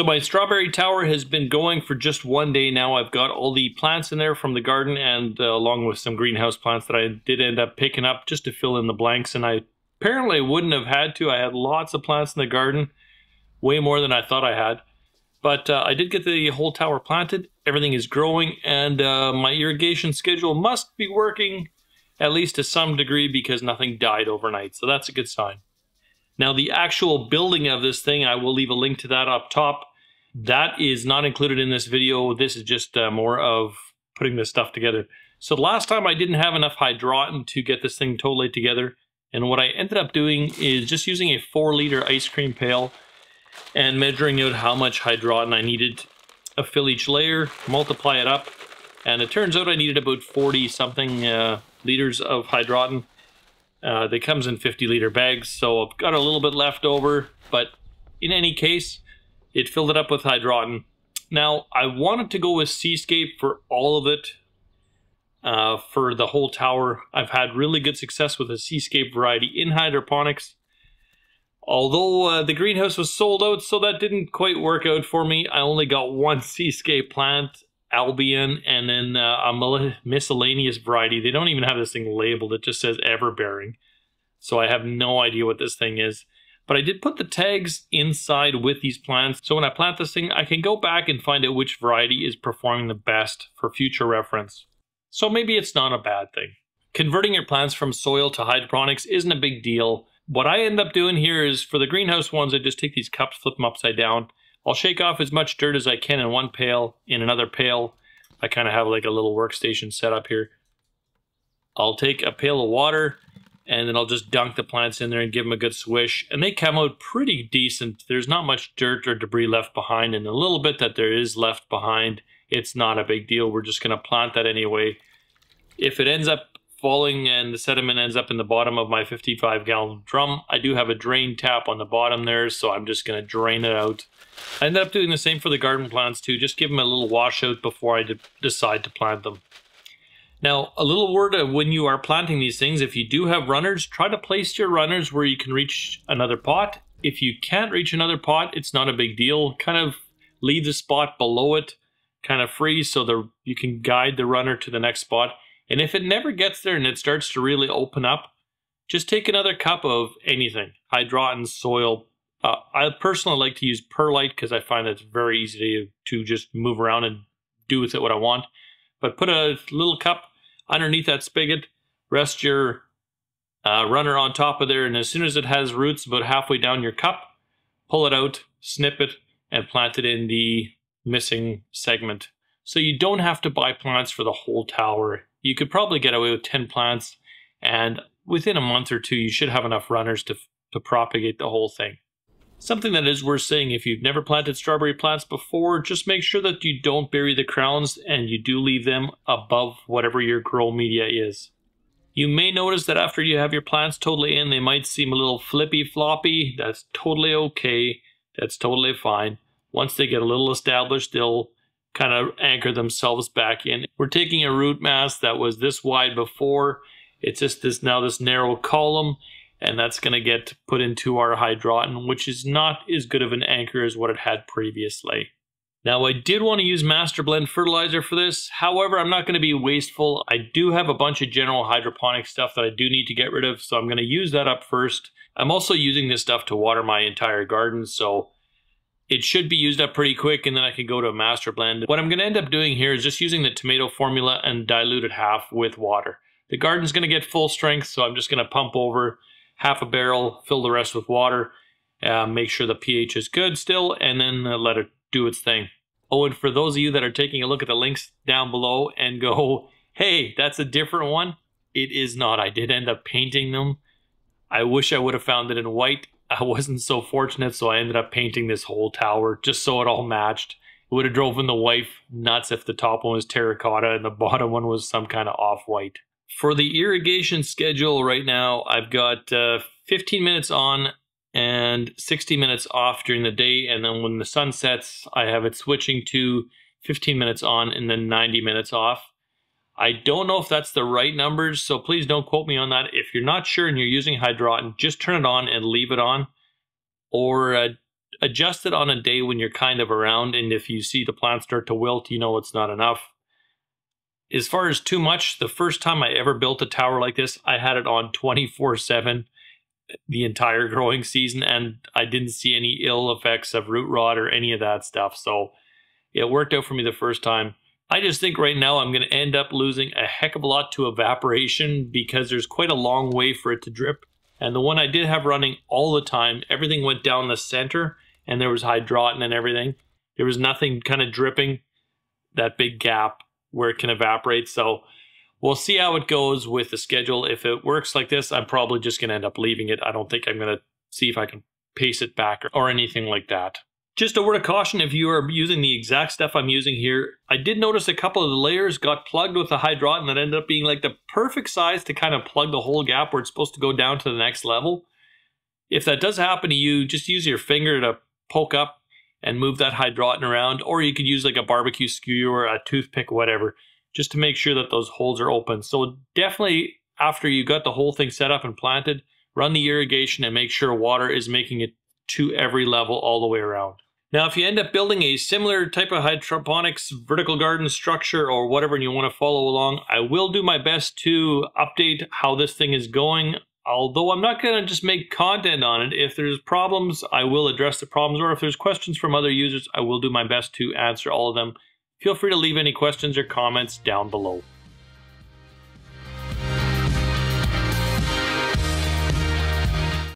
So my strawberry tower has been going for just one day now. I've got all the plants in there from the garden and along with some greenhouse plants that I did end up picking up just to fill in the blanks. And I apparently wouldn't have had to. I had lots of plants in the garden, way more than I thought I had. But I did get the whole tower planted. Everything is growing, and my irrigation schedule must be working, at least to some degree, because nothing died overnight. So that's a good sign. Now, the actual building of this thing, I will leave a link to that up top. That is not included in this video. This is just more of putting this stuff together. So last time I didn't have enough Hydroton to get this thing totally together. And what I ended up doing is just using a 4-liter ice cream pail and measuring out how much Hydroton I needed. Fill each layer, multiply it up, and it turns out I needed about 40-something liters of Hydroton. That comes in 50-liter bags, so I've got a little bit left over, but in any case, it filled it up with Hydroton. Now, I wanted to go with Seascape for all of it, for the whole tower. I've had really good success with the Seascape variety in hydroponics. Although the greenhouse was sold out, so that didn't quite work out for me. I only got one Seascape plant, Albion, and then a miscellaneous variety. They don't even have this thing labeled. It just says Everbearing. So I have no idea what this thing is. But I did put the tags inside with these plants. So when I plant this thing, I can go back and find out which variety is performing the best for future reference. So maybe it's not a bad thing. Converting your plants from soil to hydroponics isn't a big deal. What I end up doing here is, for the greenhouse ones, I just take these cups, flip them upside down. I'll shake off as much dirt as I can in one pail, in another pail. I kind of have like a little workstation set up here. I'll take a pail of water, and then I'll just dunk the plants in there and give them a good swish. And they come out pretty decent. There's not much dirt or debris left behind, and a little bit that there is left behind, it's not a big deal. We're just going to plant that anyway. If it ends up falling and the sediment ends up in the bottom of my 55-gallon drum, I do have a drain tap on the bottom there, so I'm just going to drain it out. I ended up doing the same for the garden plants too, just give them a little washout before I decide to plant them. Now, a little word of when you are planting these things, if you do have runners, try to place your runners where you can reach another pot. If you can't reach another pot, it's not a big deal. Kind of leave the spot below it, kind of free, so you can guide the runner to the next spot. And if it never gets there and it starts to really open up, just take another cup of anything, Hydroton, soil. I personally like to use perlite because I find it's very easy to just move around and do with it what I want. But put a little cup underneath that spigot, rest your runner on top of there, and as soon as it has roots about halfway down your cup, pull it out, snip it, and plant it in the missing segment. So you don't have to buy plants for the whole tower. You could probably get away with 10 plants, and within a month or two, you should have enough runners to propagate the whole thing. Something that is worth saying, if you've never planted strawberry plants before, just make sure that you don't bury the crowns and you do leave them above whatever your grow media is. You may notice that after you have your plants totally in, they might seem a little flippy-floppy. That's totally okay. That's totally fine. Once they get a little established, they'll kind of anchor themselves back in. We're taking a root mass that was this wide before. It's just this now this narrow column, and that's going to get put into our Hydroton, which is not as good of an anchor as what it had previously. Now, I did want to use Master Blend fertilizer for this. However, I'm not going to be wasteful. I do have a bunch of general hydroponic stuff that I do need to get rid of, so I'm going to use that up first. I'm also using this stuff to water my entire garden, so it should be used up pretty quick, and then I can go to a Master Blend. What I'm going to end up doing here is just using the tomato formula and dilute it half with water. The garden's going to get full strength, so I'm just going to pump over half a barrel, fill the rest with water, make sure the pH is good still, and then let it do its thing. Oh, and for those of you that are taking a look at the links down below and go, hey, that's a different one, it is not. I did end up painting them. I wish I would have found it in white. I wasn't so fortunate, so I ended up painting this whole tower just so it all matched. It would have driven the wife nuts if the top one was terracotta and the bottom one was some kind of off-white. For the irrigation schedule right now, I've got 15 minutes on and 60 minutes off during the day, and then when the sun sets, I have it switching to 15 minutes on and then 90 minutes off. I don't know if that's the right numbers, so please don't quote me on that. If you're not sure and you're using Hydroton, just turn it on and leave it on, or adjust it on a day when you're kind of around, and if you see the plant start to wilt, you know it's not enough. As far as too much, the first time I ever built a tower like this, I had it on 24/7 the entire growing season, and I didn't see any ill effects of root rot or any of that stuff. So it worked out for me the first time. I just think right now I'm going to end up losing a heck of a lot to evaporation because there's quite a long way for it to drip. And the one I did have running all the time, everything went down the center and there was hydroton and everything. There was nothing kind of dripping that big gap where it can evaporate. So we'll see how it goes with the schedule. If it works like this, I'm probably just going to end up leaving it. I don't think I'm going to see if I can pace it back or anything like that. Just a word of caution, if you are using the exact stuff I'm using here, I did notice a couple of the layers got plugged with the hydroton that ended up being like the perfect size to kind of plug the whole gap where it's supposed to go down to the next level. If that does happen to you, just use your finger to poke up and move that hydroton around, or you could use like a barbecue skewer, a toothpick, whatever, just to make sure that those holes are open. So definitely after you got the whole thing set up and planted, run the irrigation and make sure water is making it to every level all the way around. Now, if you end up building a similar type of hydroponics vertical garden structure or whatever, and you want to follow along, I will do my best to update how this thing is going. Although I'm not going to just make content on it. If there's problems, I will address the problems, or if there's questions from other users, I will do my best to answer all of them. Feel free to leave any questions or comments down below.